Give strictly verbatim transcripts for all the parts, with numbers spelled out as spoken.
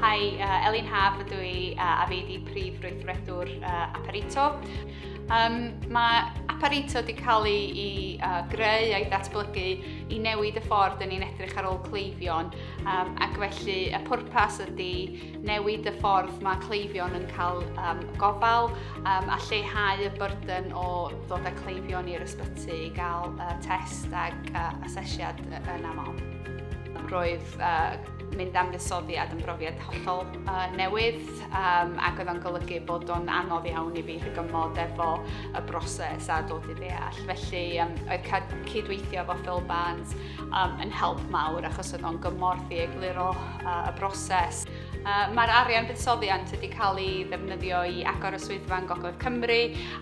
Hi, uh, Elin Haf a dwi uh, afedi prif rwythredwr uh, Aparito. Um, mae Aparito wedi cael ei, ei uh, greu a'i datblygu i newid y ffordd yn ni'n edrych ar ôl cleifion, um, ac felly y pwrpas ydy newid y ffordd mae cleifion yn cael um, gofal, um, a lleihau y burden o ddod â cleifion i'r ysbyty i gael uh, test ac uh, asesiad yn aml. Roedd uh, mynd am ddisoddiad yn brofiad hollol uh, newydd, um, ac oedd o'n golygu bod o'n anodd iawn i fi rhygymod efo y broses a dod i ddeall. Felly um, oedd cydweithio efo Phil Barnes um, yn help mawr, achos oedd o'n gymorth i egluro uh, y broses. Uh, Mae'r arian buddsoddiant wedi cael ei ddefnyddio i agor y swyddfa'n Gogledd Cymru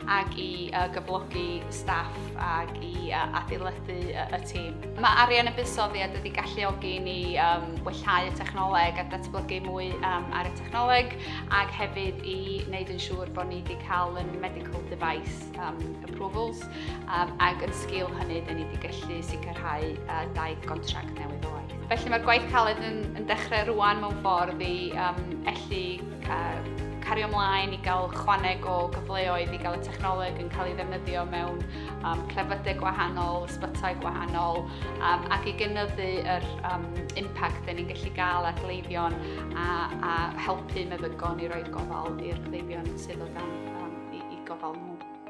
ac i uh, gyflogi staff ac i uh, adeiladu uh, y tîm. Mae arian y buddsoddiant wedi galluogi ni um, wellhau y technoleg a datblygu mwy um, ar y technoleg, ac hefyd i wneud yn siŵr bod ni wedi cael yn medical device um, approvals, um, ac yn sgil hynny, da ni wedi gallu sicrhau uh, dau gontract newydd o waith. Felly mae'r gwaith caled yn, yn dechrau rwan mewn ffordd i Um, elli uh, cario ymlaen i gael chwaneg o gyfleoedd i gael y technoleg yn cael ei ddefnyddio mewn um, clefydau gwahanol, ysbytau gwahanol, um, ac i gynyddu yr um, impact dyn ni'n gallu gael ar gleifion a, a helpu meddygon i roi gofal i'r gleifion sydd o dan um, i, i gofal nhw.